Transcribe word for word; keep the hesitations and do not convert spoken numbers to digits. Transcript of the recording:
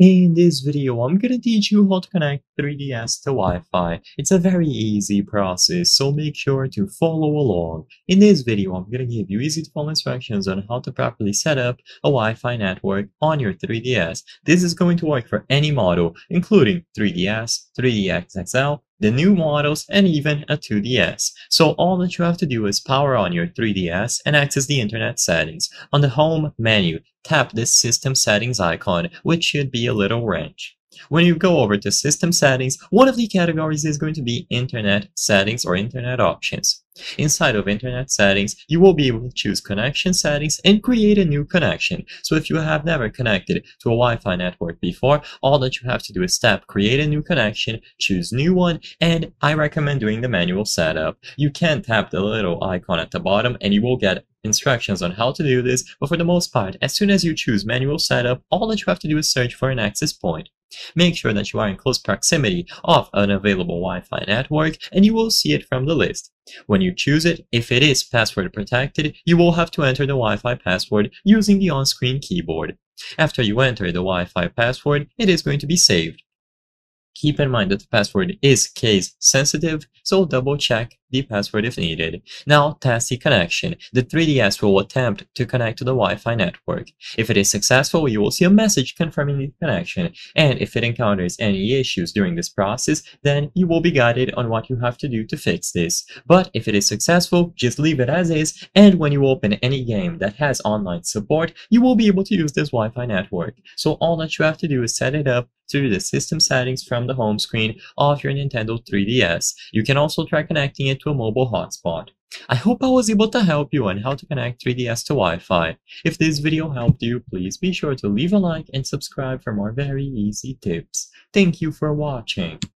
In this video, I'm gonna teach you how to connect three D S to Wi-Fi. It's a very easy process, so make sure to follow along. In this video, I'm gonna give you easy to follow instructions on how to properly set up a Wi-Fi network on your three D S. This is going to work for any model, including three D S, three D S X L, the new models, and even a two D S. So all that you have to do is power on your three D S and access the internet settings. On the home menu, tap the system settings icon, which should be a little wrench. When you go over to system settings, one of the categories is going to be internet settings or internet options. Inside of internet settings, you will be able to choose connection settings and create a new connection. So if you have never connected to a Wi-Fi network before, all that you have to do is tap create a new connection, choose new one, and I recommend doing the manual setup. You can tap the little icon at the bottom and you will get instructions on how to do this, but for the most part, as soon as you choose manual setup, all that you have to do is search for an access point. Make sure that you are in close proximity of an available Wi-Fi network and you will see it from the list. When you choose it, if it is password protected, you will have to enter the Wi-Fi password using the on-screen keyboard. After you enter the Wi-Fi password, it is going to be saved. Keep in mind that the password is case sensitive, so double check the password if needed. Now test the connection. The three D S will attempt to connect to the Wi-Fi network. If it is successful, you will see a message confirming the connection, and if it encounters any issues during this process, then you will be guided on what you have to do to fix this. But if it is successful, just leave it as is, and when you open any game that has online support, you will be able to use this Wi-Fi network. So all that you have to do is set it up through the system settings from the home screen of your Nintendo three D S. You can also try connecting it to a mobile hotspot. I hope I was able to help you on how to connect three D S to Wi-Fi. If this video helped you, please be sure to leave a like and subscribe for more very easy tips. Thank you for watching.